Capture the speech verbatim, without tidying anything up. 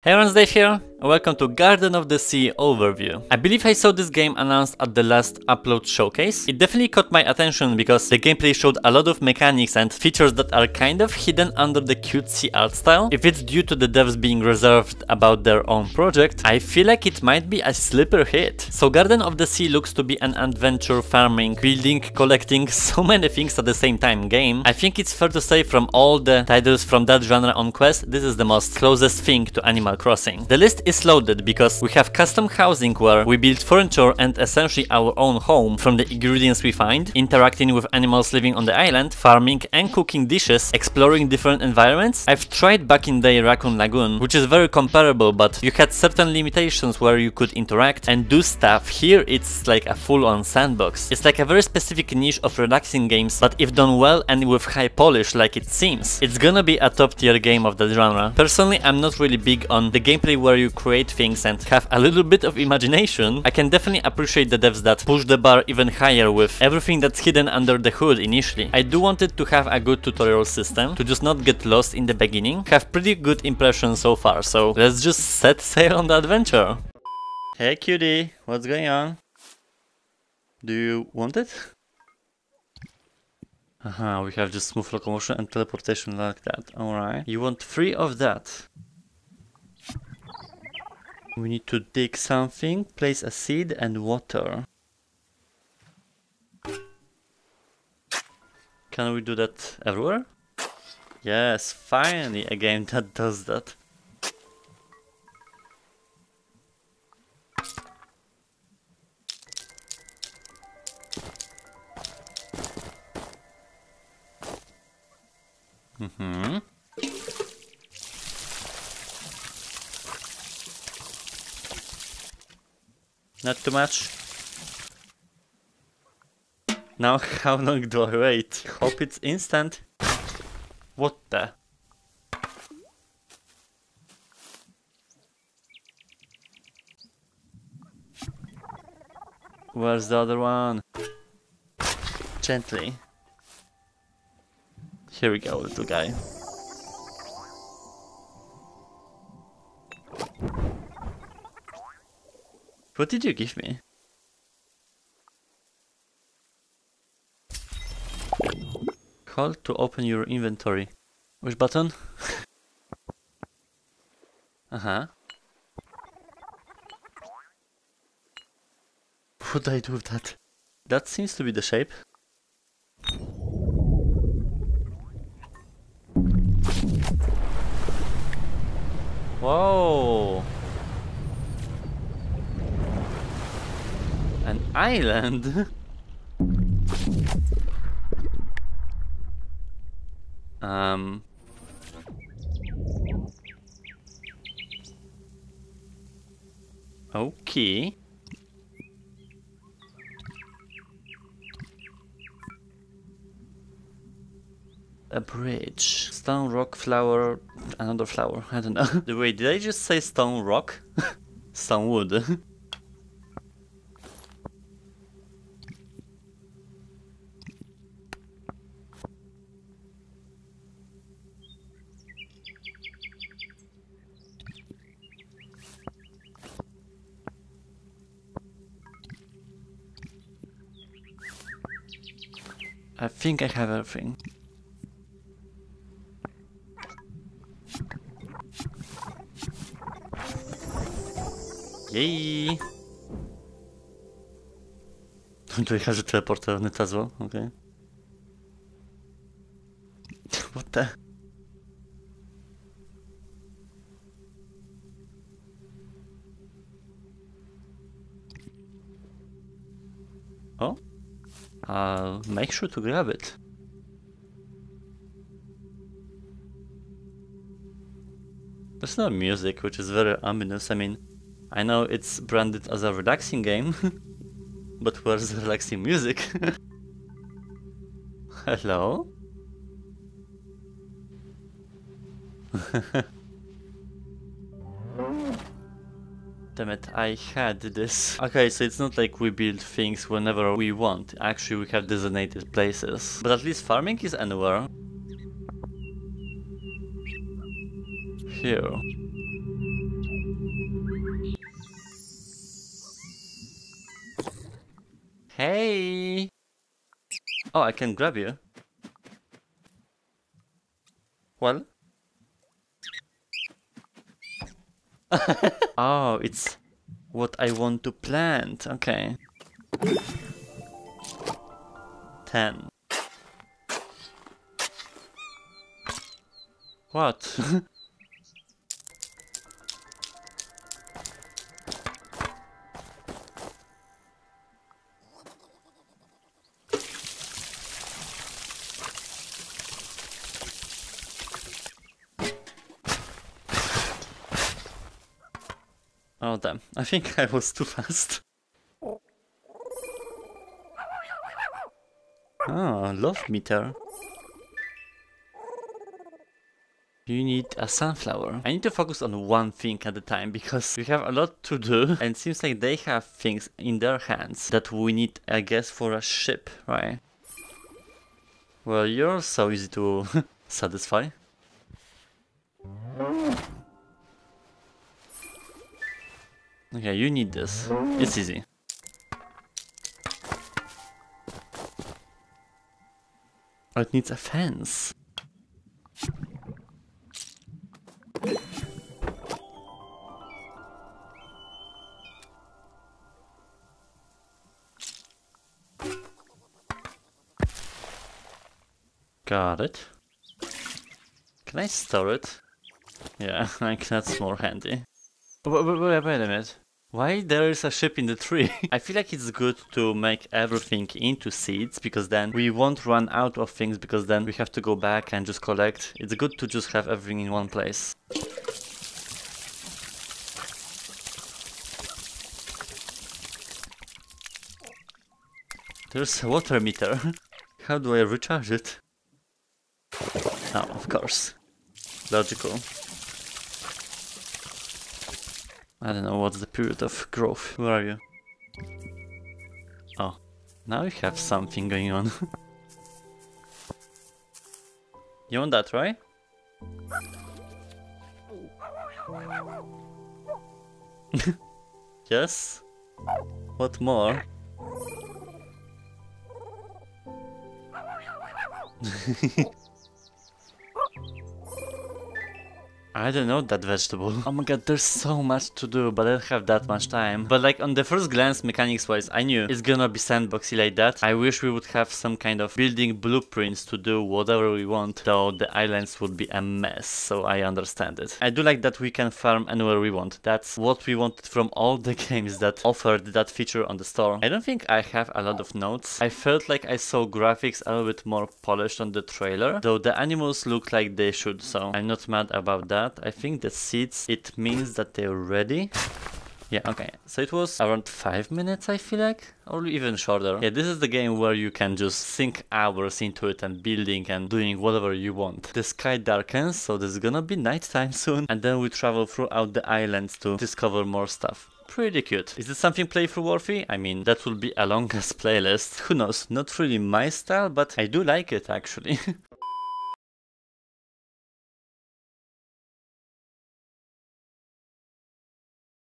Hey everyone, Dave here, welcome to Garden of the Sea overview. I believe I saw this game announced at the last upload showcase. It definitely caught my attention because the gameplay showed a lot of mechanics and features that are kind of hidden under the cutesy art style. If it's due to the devs being reserved about their own project, I feel like it might be a sleeper hit. So Garden of the Sea looks to be an adventure farming, building, collecting, so many things at the same time game. I think it's fair to say from all the titles from that genre on Quest, this is the most closest thing to Animal Crossing. The list is loaded because we have custom housing where we build furniture and essentially our own home from the ingredients we find, interacting with animals living on the island, farming and cooking dishes, exploring different environments. I've tried back in day Raccoon Lagoon, which is very comparable, but you had certain limitations where you could interact and do stuff. Here it's like a full-on sandbox. It's like a very specific niche of relaxing games, but if done well and with high polish like it seems, it's gonna be a top-tier game of the genre. Personally, I'm not really big on the gameplay where you create things and have a little bit of imagination. I can definitely appreciate the devs that push the bar even higher with everything that's hidden under the hood initially. I do want it to have a good tutorial system, to just not get lost in the beginning. Have pretty good impression so far, so let's just set sail on the adventure. Hey cutie, what's going on? Do you want it? Aha, we have just smooth locomotion and teleportation like that, alright. You want three of that. We need to dig something, place a seed and water. Can we do that everywhere? Yes, finally a game that does that. Mm-hmm. Not too much. Now how long do I wait? Hope it's instant. What the? Where's the other one? Gently. Here we go, little guy. What did you give me? Hold to open your inventory. Which button? Uh-huh. What do I do with that? That seems to be the shape. Whoa! An island? um... Okay... A bridge... Stone, rock, flower... Another flower, I don't know. Wait, did I just say stone, rock? Stone, wood. I think I have everything. Yay! Do I have a teleporter on it as well? Okay. What the? Oh? I'll make sure to grab it. There's no music, which is very ominous. I mean, I know it's branded as a relaxing game, but where's the relaxing music? Hello? Damn it, I had this. Okay, so it's not like we build things whenever we want. Actually, we have designated places. But at least farming is anywhere. Here. Hey! Oh, I can grab you. Well? Oh, it's what I want to plant. Okay. Ten. What? Oh damn, I think I was too fast. Oh, love meter. You need a sunflower. I need to focus on one thing at a time because we have a lot to do and it seems like they have things in their hands that we need, I guess, for a ship, right? Well, you're so easy to satisfy. Okay, you need this. It's easy. Oh, it needs a fence. Got it. Can I store it? Yeah, like that's more handy. Wait, wait, wait a minute. Why there is a ship in the tree? I feel like it's good to make everything into seeds because then we won't run out of things because then we have to go back and just collect. It's good to just have everything in one place. There's a water meter. How do I recharge it? Oh, of course. Logical. I don't know what's the period of growth. Where are you? Oh, now you have something going on. You want that, right? Yes? What more? I don't know that vegetable. Oh my god, there's so much to do, but I don't have that much time. But like on the first glance, mechanics wise, I knew it's gonna be sandboxy like that. I wish we would have some kind of building blueprints to do whatever we want, though the islands would be a mess, so I understand it. I do like that we can farm anywhere we want. That's what we wanted from all the games that offered that feature on the store. I don't think I have a lot of notes. I felt like I saw graphics a little bit more polished on the trailer, though the animals look like they should, so I'm not mad about that. I think the seeds, it means that they're ready. Yeah, okay, so it was around five minutes, I feel like, or even shorter. Yeah, this is the game where you can just sink hours into it and building and doing whatever you want. The sky darkens, so there's gonna be nighttime soon, and then we travel throughout the islands to discover more stuff. Pretty cute. Is this something playthrough worthy? I mean, that will be a longest playlist. Who knows? Not really my style, but I do like it actually.